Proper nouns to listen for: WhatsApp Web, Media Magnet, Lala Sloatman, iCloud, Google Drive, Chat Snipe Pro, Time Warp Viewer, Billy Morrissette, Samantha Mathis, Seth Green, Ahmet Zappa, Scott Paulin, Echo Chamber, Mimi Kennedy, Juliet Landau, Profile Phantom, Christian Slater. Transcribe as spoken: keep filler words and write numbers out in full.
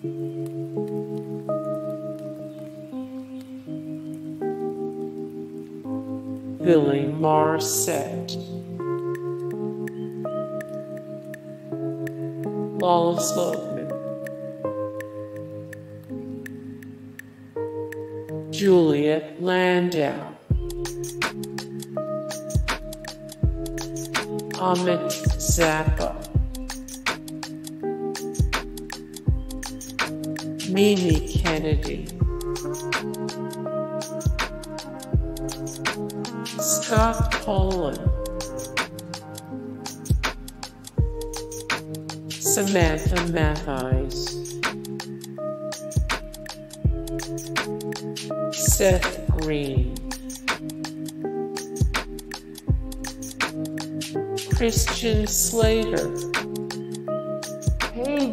Billy Morrissette, Lala Sloatman, Juliet Landau, Ahmet Zappa, Mimi Kennedy, Scott Paulin, Samantha Mathis, Seth Green, Christian Slater. Hey